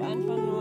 glaube einfach nur...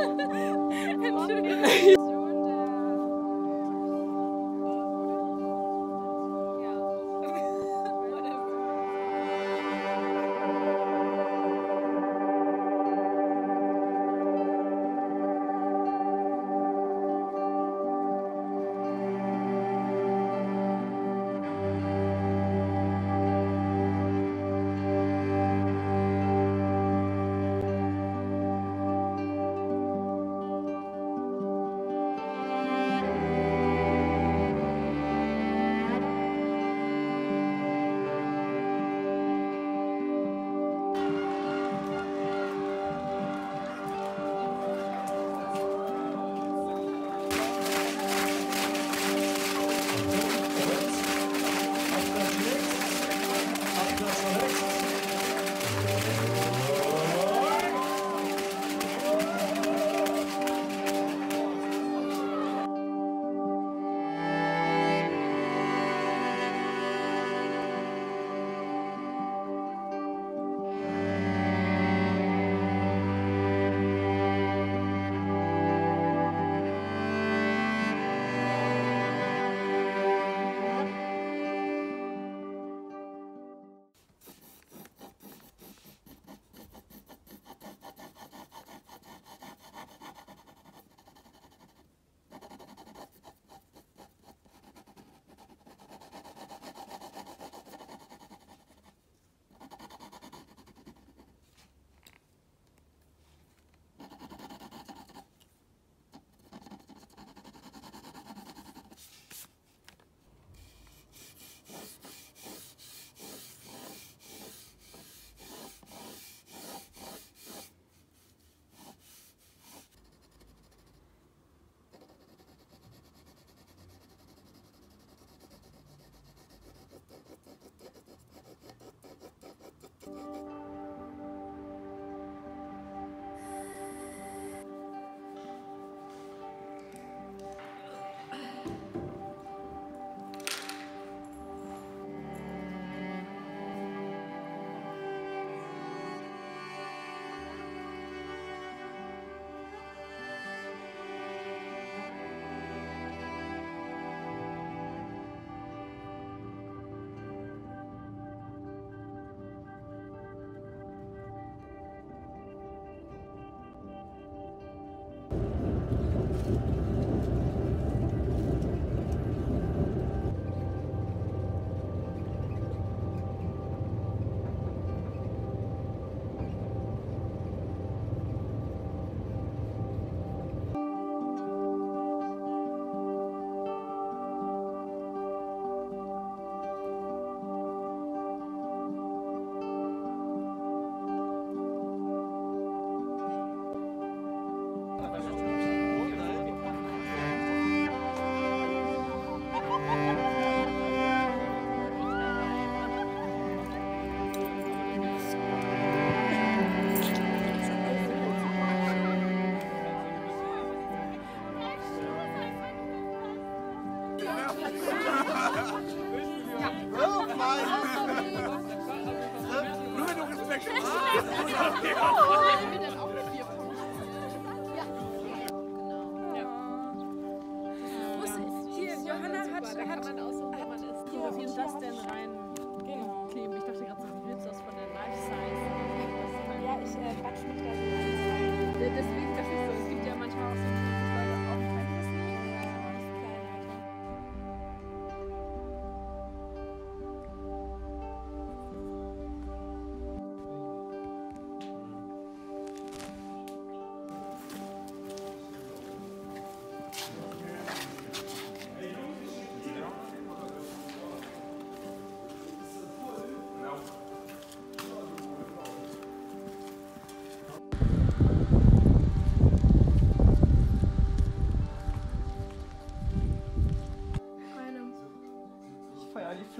Entschuldigung.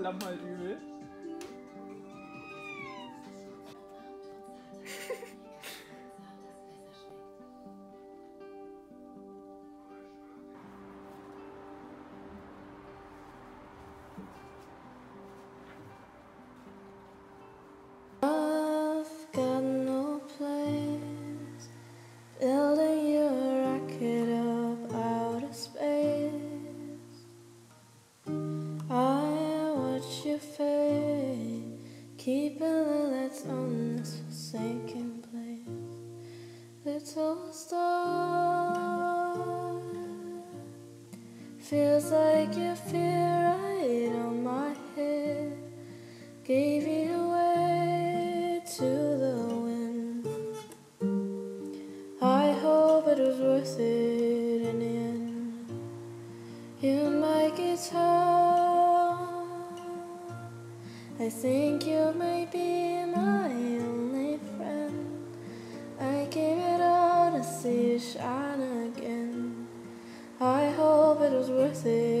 Flamm halt übel. I've got no place, elder you. little star. Feels like you feel right on my head. Gave it away to the wind. I hope it was worth it in the end. You're my guitar. I think you might be my only friend. I gave it all to see you shine again. I hope it was worth it.